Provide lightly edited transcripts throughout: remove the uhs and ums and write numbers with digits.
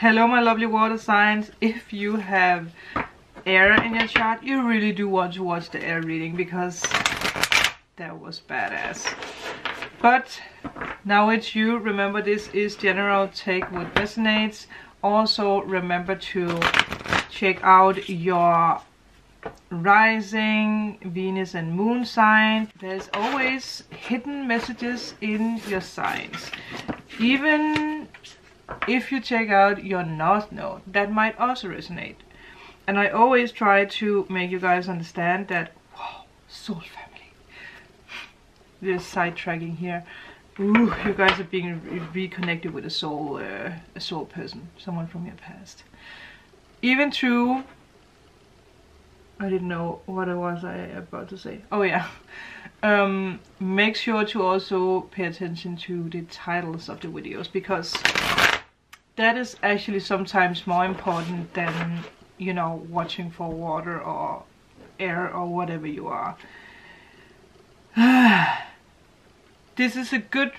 Hello my lovely water signs. If you have air in your chart, you really do want to watch the air reading because that was badass. But now it's you. Remember, this is general, take what resonates. Also remember to check out your rising, Venus and moon sign. There's always hidden messages in your signs. Even if you check out your north node, that might also resonate. And I always try to make you guys understand that, wow, soul family. We're sidetracking here. Ooh, you guys are being reconnected with a soul person, someone from your past. Even through, I didn't know what I was about to say. Oh yeah. Make sure to also pay attention to the titles of the videos, because that is actually sometimes more important than, you know, watching for water or air or whatever you are. This is a good,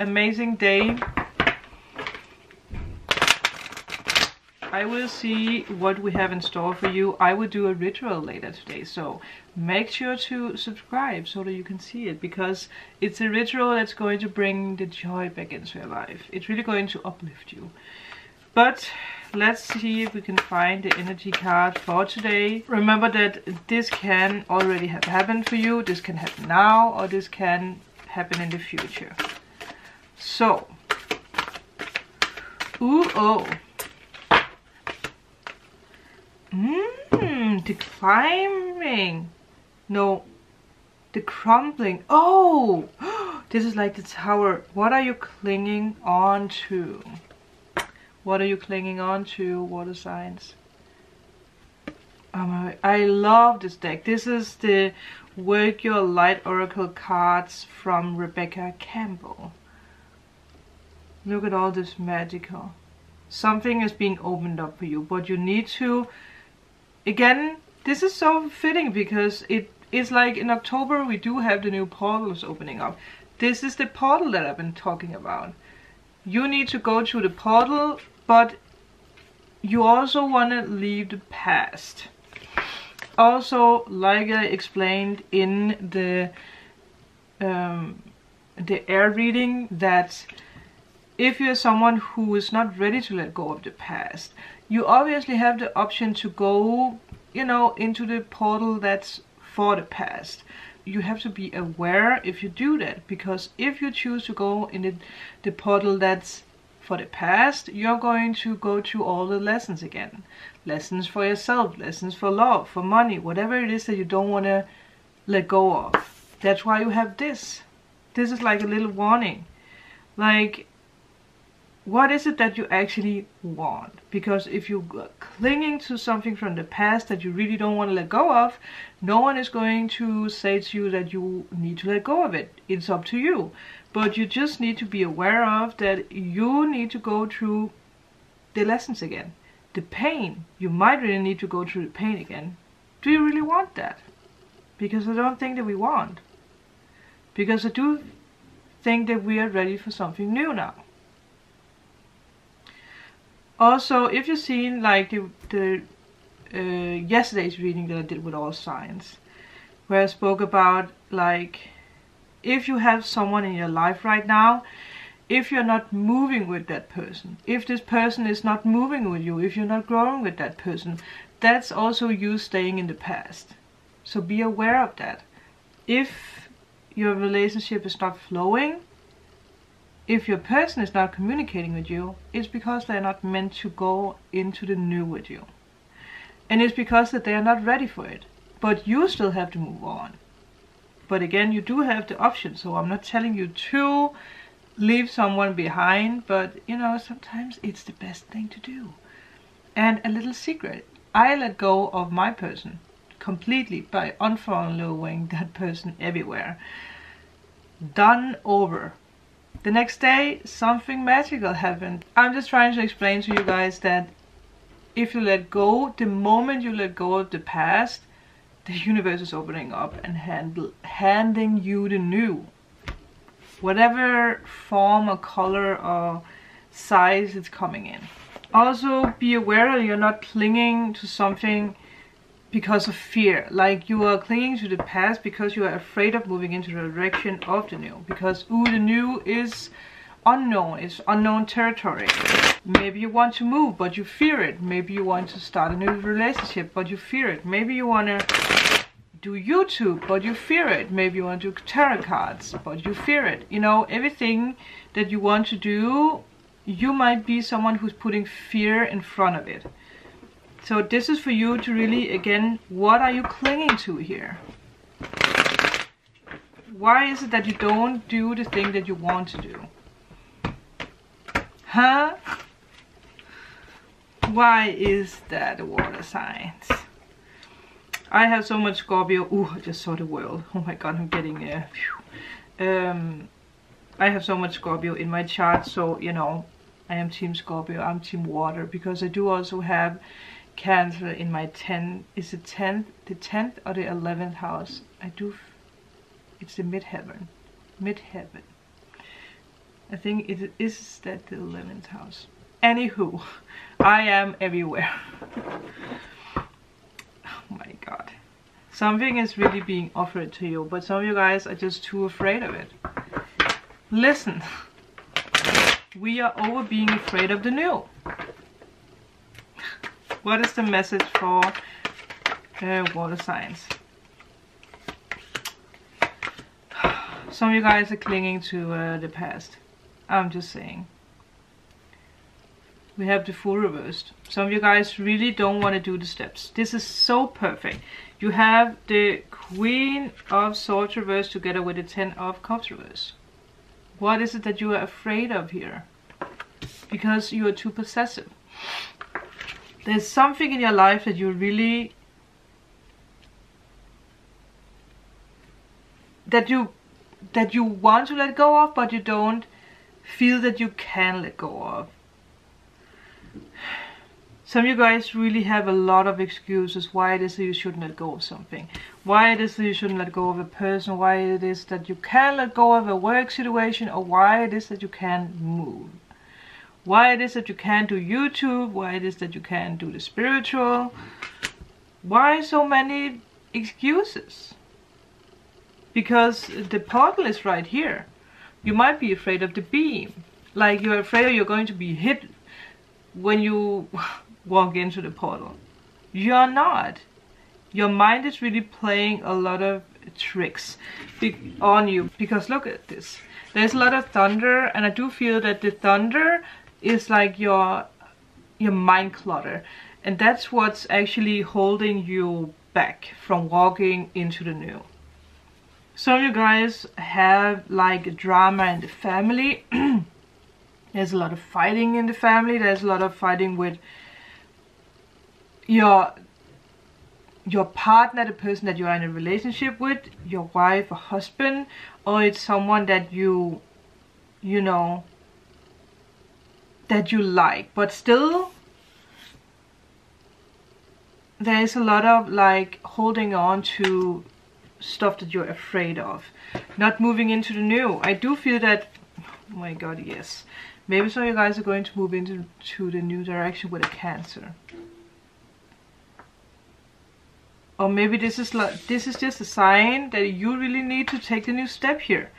amazing day. I will see what we have in store for you. I will do a ritual later today, so make sure to subscribe so that you can see it, because it's a ritual that's going to bring the joy back into your life. It's really going to uplift you. But let's see if we can find the energy card for today. Remember that this can already have happened for you. This can happen now, or this can happen in the future. So, ooh, oh. The climbing, no, the crumbling. Oh, this is like the tower. What are you clinging on to? What are you clinging on to, water signs? Oh my, I love this deck. This is the Work Your Light Oracle cards from Rebecca Campbell. Look at all this magical. Something is being opened up for you, but you need to. Again, this is so fitting because it is like in October we do have the new portals opening up. This is the portal that I've been talking about. You need to go through the portal, but you also want to leave the past. Also, like I explained in the air reading, that if you're someone who is not ready to let go of the past, you obviously have the option to go, you know, into the portal that's for the past. You have to be aware if you do that, because if you choose to go in the portal that's for the past, you're going to go through all the lessons again. Lessons for yourself, lessons for love, for money, whatever it is that you don't want to let go of. That's why you have this. This is like a little warning. Like, what is it that you actually want? Because if you're clinging to something from the past that you really don't want to let go of, no one is going to say to you that you need to let go of it. It's up to you. But you just need to be aware of that you need to go through the lessons again. The pain. You might really need to go through the pain again. Do you really want that? Because I don't think that we want. Because I do think that we are ready for something new now. Also, if you've seen like the yesterday's reading that I did with all signs, where I spoke about like, if you have someone in your life right now, if you're not moving with that person, if this person is not moving with you, if you're not growing with that person, that's also you staying in the past. So be aware of that. If your relationship is not flowing, if your person is not communicating with you, it's because they're not meant to go into the new with you. And it's because that they are not ready for it. But you still have to move on. But again, you do have the option. So I'm not telling you to leave someone behind. But, you know, sometimes it's the best thing to do. And a little secret. I let go of my person completely by unfollowing that person everywhere. Done over. The next day, something magical happened. I'm just trying to explain to you guys that if you let go, the moment you let go of the past, the universe is opening up and handing you the new. Whatever form or color or size it's coming in. Also be aware that you're not clinging to something because of fear. Like, you are clinging to the past because you are afraid of moving into the direction of the new. Because, ooh, the new is unknown. It's unknown territory. Maybe you want to move, but you fear it. Maybe you want to start a new relationship, but you fear it. Maybe you want to do YouTube, but you fear it. Maybe you want to do tarot cards, but you fear it. You know, everything that you want to do, you might be someone who's putting fear in front of it. So this is for you to really, again, what are you clinging to here? Why is it that you don't do the thing that you want to do? Huh? Why is that, the water signs? I have so much Scorpio. Ooh, I just saw the world. Oh my god, I'm getting there. I have so much Scorpio in my chart, so, you know, I am team Scorpio, I'm team water, because I do also have Cancer in my 10th, is it 10th, the 10th or the 11th house? I do, it's the midheaven, midheaven. I think it is that the 11th house. Anywho, I am everywhere. Oh my god. Something is really being offered to you, but some of you guys are just too afraid of it. Listen, we are over being afraid of the new. What is the message for water signs? Some of you guys are clinging to the past. I'm just saying. We have the full reversed. Some of you guys really don't want to do the steps. This is so perfect. You have the Queen of Swords reversed together with the Ten of Cups reversed. What is it that you are afraid of here? Because you are too possessive. There's something in your life that you really... that you want to let go of, but you don't feel that you can let go of. Some of you guys really have a lot of excuses why it is that you shouldn't let go of something. Why it is that you shouldn't let go of a person. Why it is that you can't let go of a work situation. Or why it is that you can't move. Why it is that you can't do YouTube. Why it is that you can't do the spiritual. Why so many excuses? Because the portal is right here. You might be afraid of the beam. Like, you're afraid you're going to be hit when you... walk into the portal. You're not. Your mind is really playing a lot of tricks on you, because look at this. There's a lot of thunder, and I do feel that the thunder is like your mind clutter, and that's what's actually holding you back from walking into the new. Some of you guys have like drama in the family. There's a lot of fighting in the family. There's a lot of fighting with your partner, the person that you are in a relationship with, your wife or husband, or it's someone that you know, that you like. But still, there is a lot of like holding on to stuff that you're afraid of. Not moving into the new. I do feel that, oh my god, yes. Maybe some of you guys are going to move into the new direction with a Cancer. Or maybe this is just a sign that you really need to take the new step here.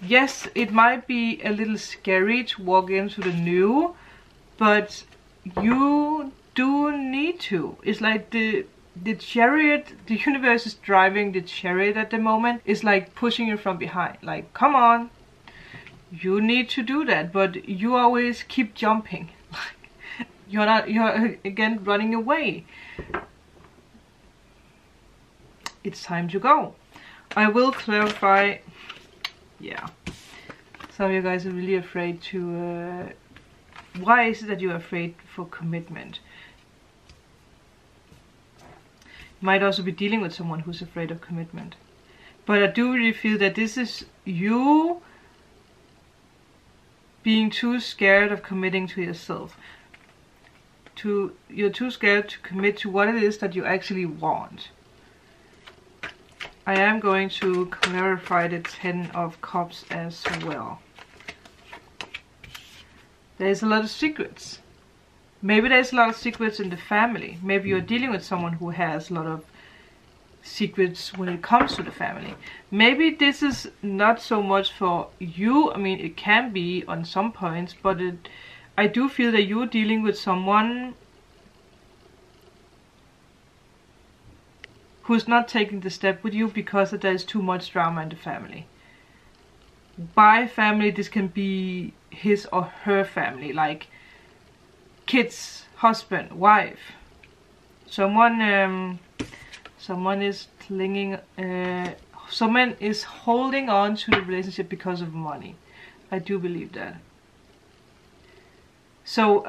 Yes, it might be a little scary to walk into the new, but you do need to. It's like the chariot, the universe is driving the chariot at the moment. It's like pushing you from behind. Like, come on, you need to do that, but you always keep jumping. Like, you're again running away. It's time to go. I will clarify. Yeah. Some of you guys are really afraid to... why is it that you're afraid for commitment? You might also be dealing with someone who's afraid of commitment. But I do really feel that this is you being too scared of committing to yourself. You're too scared to commit to what it is that you actually want. I am going to clarify the Ten of Cups as well. There's a lot of secrets. Maybe there's a lot of secrets in the family. Maybe you're dealing with someone who has a lot of secrets when it comes to the family. Maybe this is not so much for you. I mean, it can be on some points, but I do feel that you're dealing with someone who's not taking the step with you because there's too much drama in the family. By family, this can be his or her family, like kids, husband, wife. Someone is holding on to the relationship because of money. I do believe that. So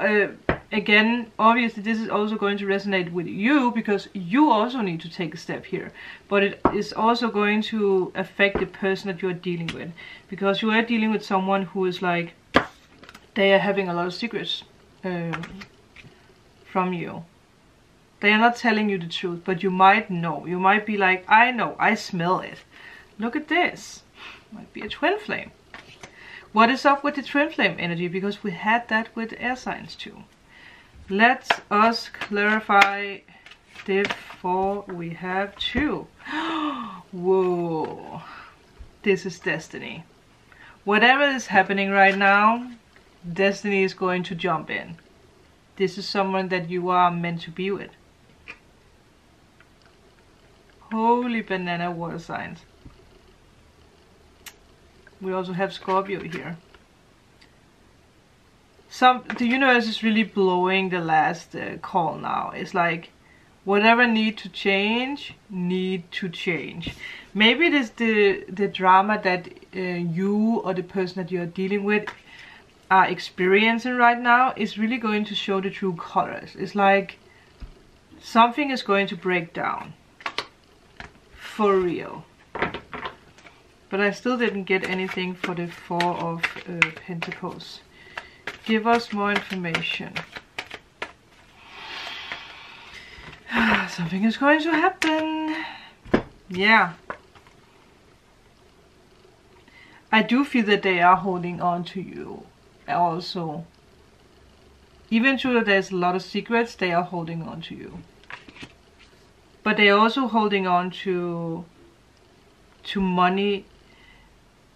again, obviously this is also going to resonate with you because you also need to take a step here, but it is also going to affect the person that you're dealing with, because you are dealing with someone who is like, they are having a lot of secrets from you. They are not telling you the truth, but you might know. You might be like, I know, I smell it. Look at this. Might be a twin flame. What is up with the twin flame energy? Because we had that with air signs too. Let us clarify this, for we have two. Whoa. This is destiny. Whatever is happening right now, destiny is going to jump in. This is someone that you are meant to be with. Holy banana, water signs. We also have Scorpio here. The universe is really blowing the last call now. It's like, whatever need to change. Maybe it is the drama that you or the person that you are dealing with are experiencing right now is really going to show the true colors. It's like something is going to break down. For real. But I still didn't get anything for the Four of Pentacles. Give us more information. Something is going to happen. Yeah. I do feel that they are holding on to you also. Even though there's a lot of secrets, they are holding on to you. But they are also holding on to money.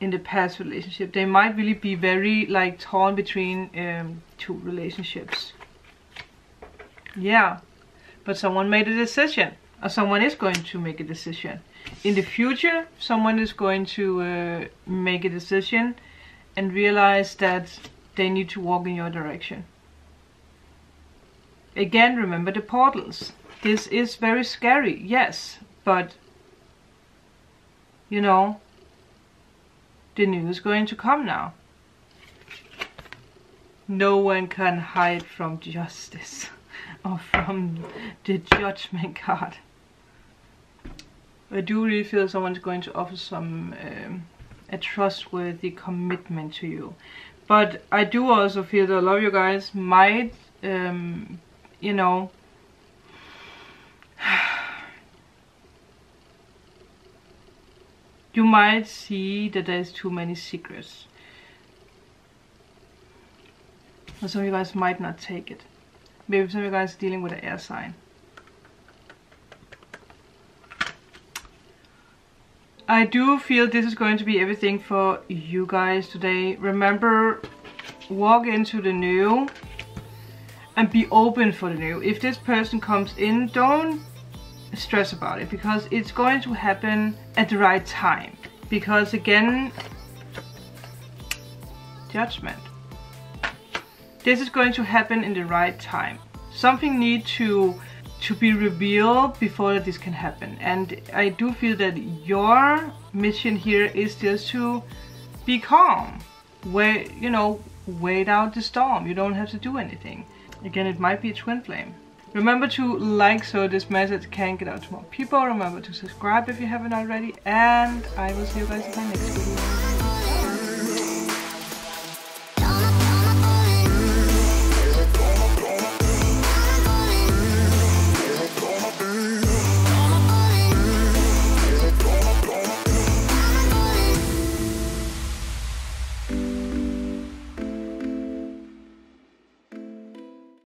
In the past relationship, they might really be very like torn between two relationships. Yeah, but someone made a decision, or someone is going to make a decision in the future. Someone is going to make a decision and realize that they need to walk in your direction. Again, remember the portals. This is very scary, yes, but you know, the new is going to come now. No one can hide from justice or from the judgment card. I do really feel someone's going to offer some a trustworthy commitment to you. But I do also feel that a lot of you guys might, you know, you might see that there's too many secrets. But some of you guys might not take it. Maybe some of you guys are dealing with an air sign. I do feel this is going to be everything for you guys today. Remember, walk into the new and be open for the new. If this person comes in, don't stress about it, because it's going to happen at the right time. Because again, judgment. This is going to happen in the right time. Something needs to be revealed before this can happen. And I do feel that your mission here is just to be calm. Wait, you know, wait out the storm. You don't have to do anything. Again, it might be a twin flame. Remember to like so this message can get out to more people. Remember to subscribe if you haven't already, and I will see you guys in my next video.